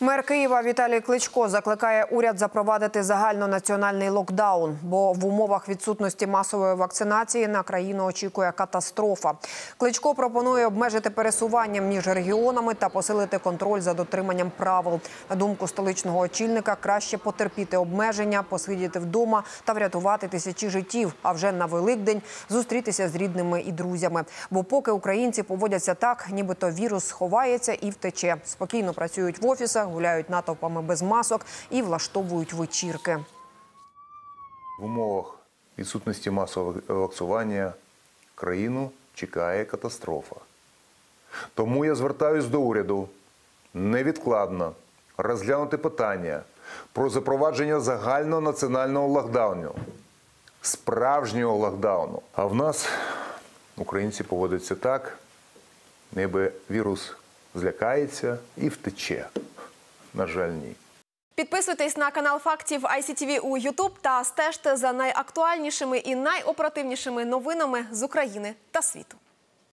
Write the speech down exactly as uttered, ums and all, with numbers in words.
Мер Києва Віталій Кличко закликає уряд запровадити загальнонаціональний локдаун, бо в умовах відсутності масової вакцинації на країну очікує катастрофа. Кличко пропонує обмежити пересування між регіонами та посилити контроль за дотриманням правил. На думку столичного очільника, краще потерпіти обмеження, посидіти вдома та врятувати тисячі життів, а вже на Великдень зустрітися з рідними і друзями. Бо поки українці поводяться так, нібито вірус сховається і втече. Спокійно працюють в офісах, гуляють натовпами без масок і влаштовують вечірки. В умовах відсутності масового вакцинування країну чекає катастрофа. Тому я звертаюсь до уряду невідкладно розглянути питання про запровадження загальнонаціонального локдауну, справжнього локдауну. А в нас українці поводяться так, ніби вірус злякається і втече. На жаль, ні. Підписуйтесь на канал Фактів ай сі ті ві у YouTube та стежте за найактуальнішими і найоперативнішими новинами з України та світу.